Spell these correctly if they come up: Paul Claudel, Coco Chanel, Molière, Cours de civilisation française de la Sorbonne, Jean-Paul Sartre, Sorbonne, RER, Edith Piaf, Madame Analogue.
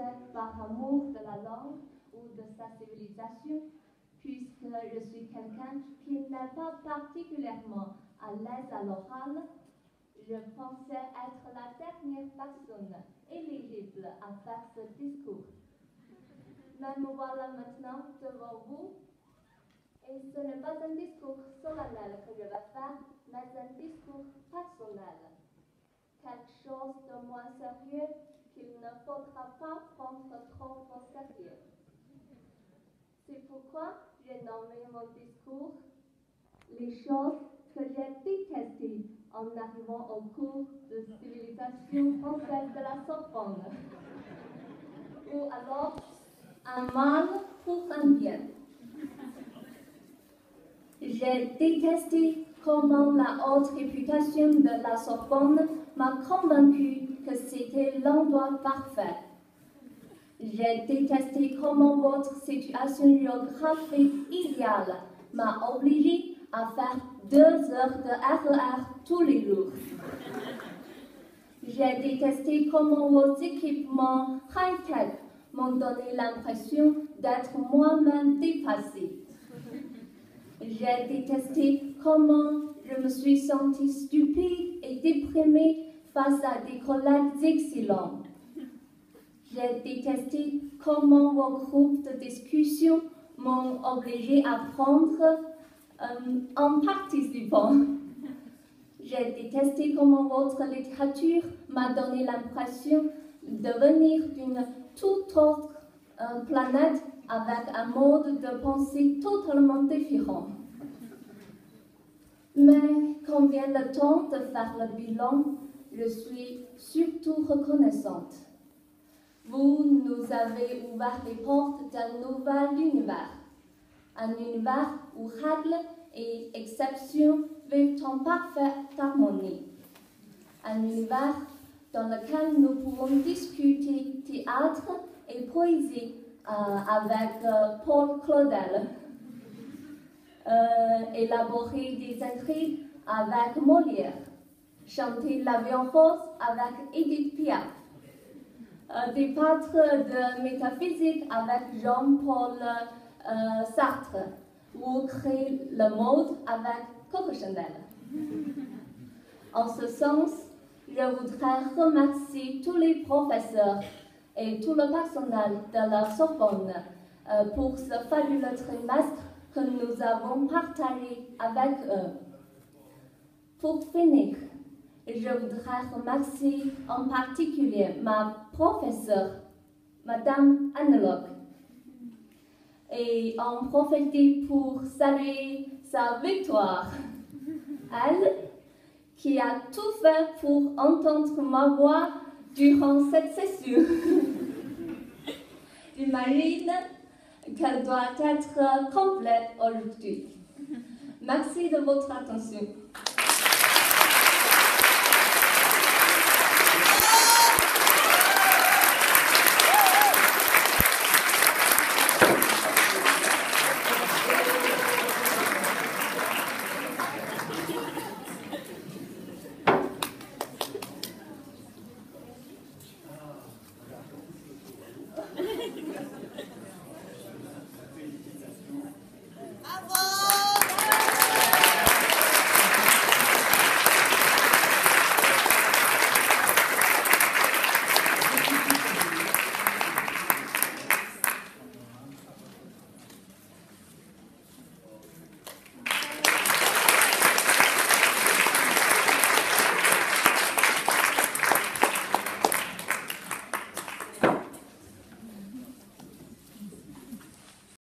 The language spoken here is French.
français par amour de la langue ou de sa civilisation, puisque je suis quelqu'un qui n'est pas particulièrement à l'aise à l'oral. Je pensais être la dernière personne éligible à faire ce discours. Mais me voilà maintenant devant vous, et ce n'est pas un discours solennel que je vais faire, mais un discours personnel. Quelque chose de moins sérieux qu'il ne faudra pas prendre trop au sérieux. C'est pourquoi j'ai nommé mon discours « Les choses que j'ai détestées en arrivant au cours de civilisation française de la Sorbonne » ou alors « Un mal pour un bien ». J'ai détesté comment la haute réputation de la Sorbonne m'a convaincu que c'était l'endroit parfait. J'ai détesté comment votre situation géographique idéale m'a obligé à faire 2 heures de RER tous les jours. J'ai détesté comment vos équipements high-tech m'ont donné l'impression d'être moi-même dépassée. J'ai détesté comment je me suis sentie stupide et déprimée face à des collègues excellents. J'ai détesté comment vos groupes de discussion m'ont obligée à prendre en participant. J'ai détesté comment votre littérature m'a donné l'impression de venir d'une toute autre planète avec un mode de pensée totalement différent. Mais quand vient le temps de faire le bilan, je suis surtout reconnaissante. Vous nous avez ouvert les portes d'un nouvel univers. Un univers où règles et exceptions vivent en parfaite harmonie. Un univers dans lequel nous pouvons discuter théâtre et poésie avec Paul Claudel, élaborer des intrigues avec Molière, chanter l'avion rose avec Edith Piaf, débattre de métaphysique avec Jean-Paul Sartre, ou créer le mode avec Coco Chanel. En ce sens, je voudrais remercier tous les professeurs et tout le personnel de la Sorbonne pour ce fabuleux trimestre que nous avons partagé avec eux. Pour finir, je voudrais remercier en particulier ma professeure, Madame Analogue, et en profiter pour saluer sa victoire. Elle, qui a tout fait pour entendre ma voix durant cette session. J'imagine qu'elle doit être complète aujourd'hui. Merci de votre attention.